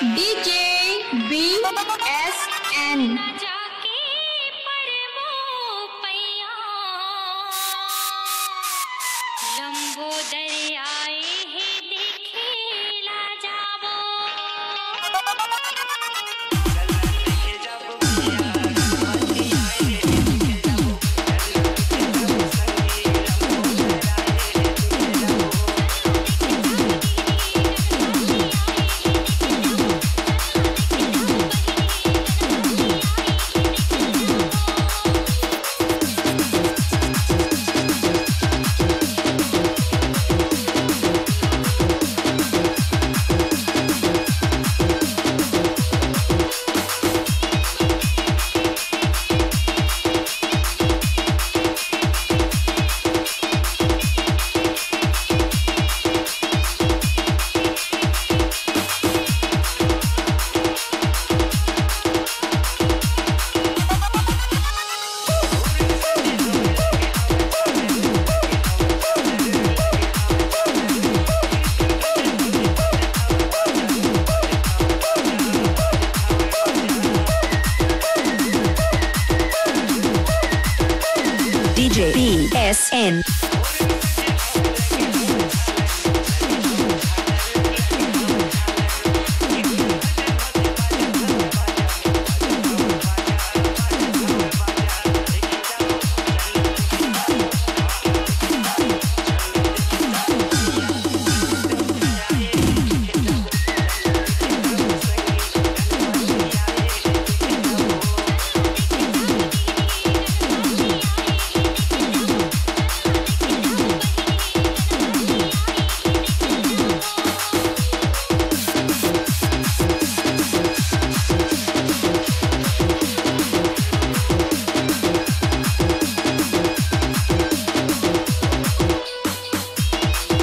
DJ B S N B S N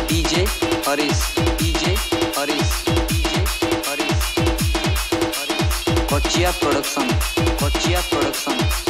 DJ Aries, DJ Aries, DJ Aries, DJ Aries, Kotia Production, Kotia Production.